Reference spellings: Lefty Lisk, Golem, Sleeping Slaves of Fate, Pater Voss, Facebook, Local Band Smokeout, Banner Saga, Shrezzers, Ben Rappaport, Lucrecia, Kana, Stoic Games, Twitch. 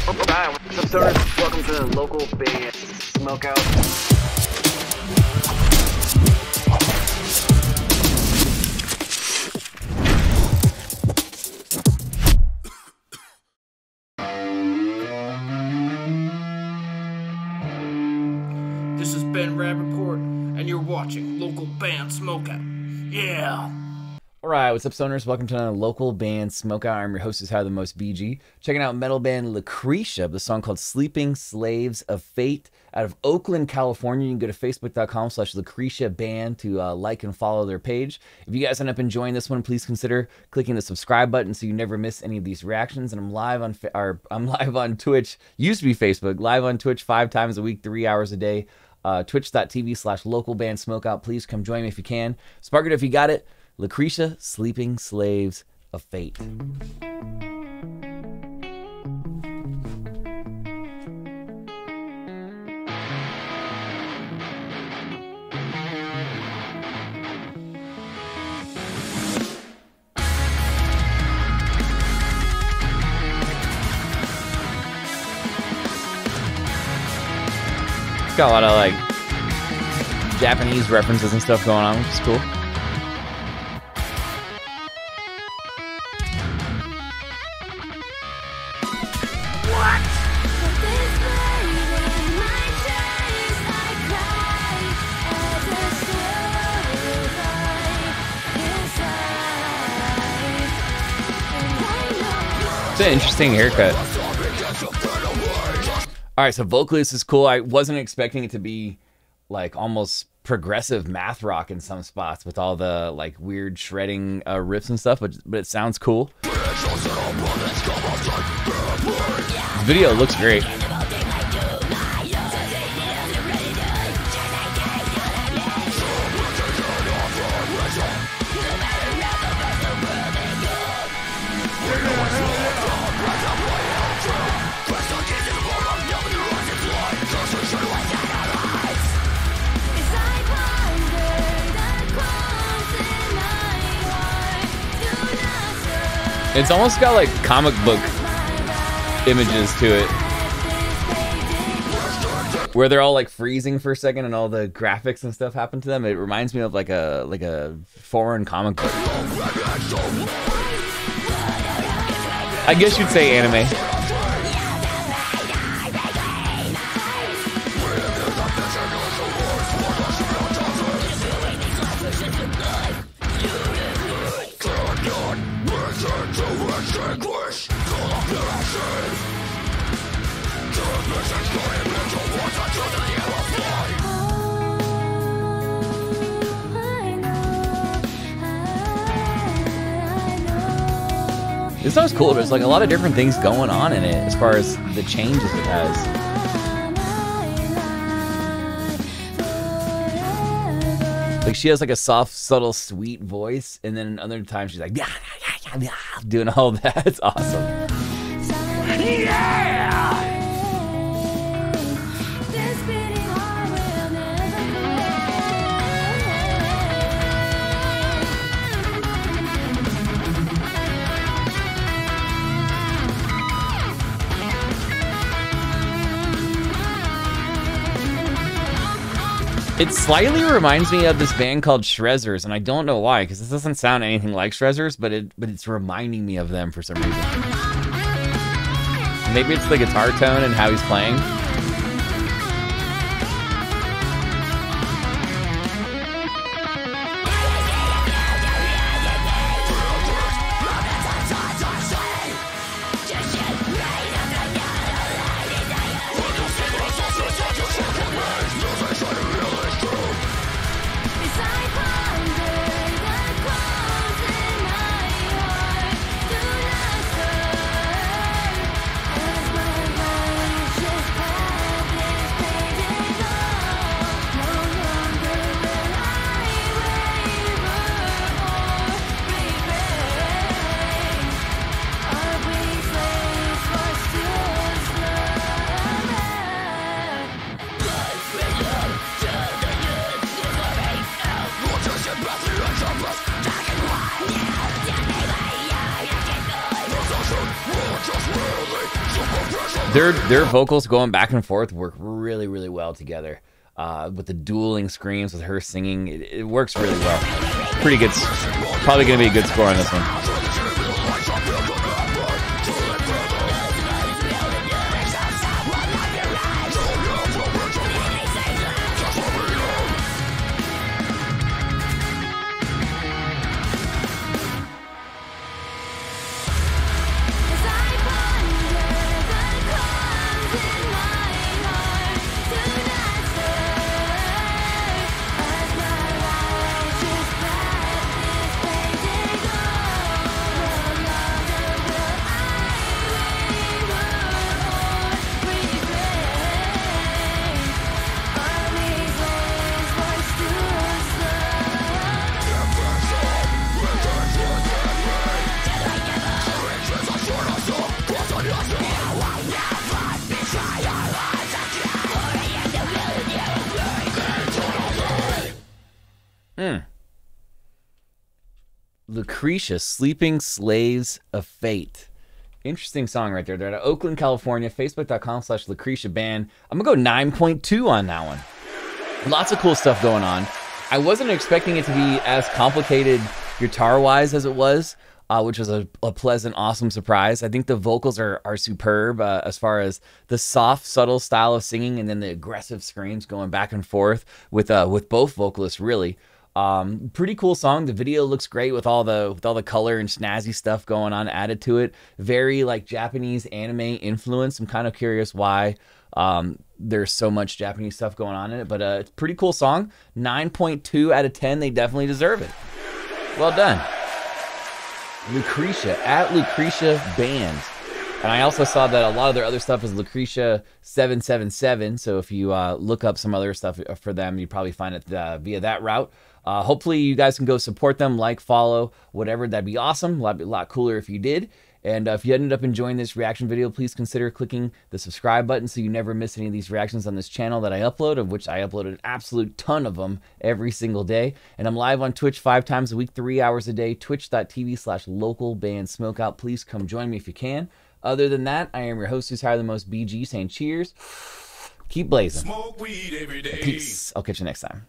Hi, what's up, stoners? Welcome to the Local Band Smokeout. This is Ben Rappaport, and you're watching Local Band Smokeout. Yeah! Alright, what's up, stoners? Welcome to another Local Band Smokeout. I'm your host, is How the Most BG. Checking out metal band Lucrecia, the song called Sleeping Slaves of Fate out of Oakland, California. You can go to facebook.com/LucreciaBand to like and follow their page. If you guys end up enjoying this one, please consider clicking the subscribe button so you never miss any of these reactions. And I'm live on Twitch, used to be Facebook, live on Twitch 5 times a week, 3 hours a day. Twitch.tv/LocalBandSmokeout. Please come join me if you can. Spark it if you got it. Lucrecia, Sleeping Slaves of Fate. Got a lot of like Japanese references and stuff going on, which is cool. It's an interesting haircut. All right, so vocally this is cool. I wasn't expecting it to be like almost progressive math rock in some spots with all the like weird shredding riffs and stuff, but it sounds cool. The video looks great. It's almost got like comic book images to it, where they're all like freezing for a second and all the graphics and stuff happen to them. It reminds me of like a foreign comic book. I guess you'd say anime. This sounds cool. There's like a lot of different things going on in it as far as the changes it has. Like she has like a soft, subtle, sweet voice, and then other times she's like doing all that. It's awesome. It slightly reminds me of this band called Shrezzers, and I don't know why, because this doesn't sound anything like Shrezzers, but it's reminding me of them for some reason. Maybe it's the guitar tone and how he's playing. Their vocals going back and forth work really, really well together. With the dueling screams, with her singing, it works really well. Pretty good. Probably going to be a good score on this one. Lucrecia, Sleeping Slaves of Fate. Interesting song right there. They're out of Oakland, California. Facebook.com/LucreciaBand. I'm going to go 9.2 on that one. Lots of cool stuff going on. I wasn't expecting it to be as complicated guitar-wise as it was, which was a pleasant, awesome surprise. I think the vocals are superb as far as the soft, subtle style of singing and then the aggressive screams going back and forth with both vocalists, really. Pretty cool song. The video looks great with all the color and snazzy stuff going on added to it. Very like Japanese anime influence. I'm kind of curious why there's so much Japanese stuff going on in it, but it's a pretty cool song. 9.2 out of 10. They definitely deserve it. Well done, Lucrecia at Lucrecia Band. And I also saw that a lot of their other stuff is Lucrecia 777. So if you look up some other stuff for them, you probably find it via that route. Hopefully you guys can go support them, like, follow, whatever. That'd be awesome. That'd be a lot cooler if you did. And if you ended up enjoying this reaction video, please consider clicking the subscribe button so you never miss any of these reactions on this channel that I upload, of which I upload an absolute ton of them every single day. And I'm live on Twitch 5 times a week, 3 hours a day, twitch.tv/localbandsmokeout. Please come join me if you can. Other than that, I am your host who's higher than most, BG, saying cheers. Keep blazing. Smoke weed every day. Peace. I'll catch you next time.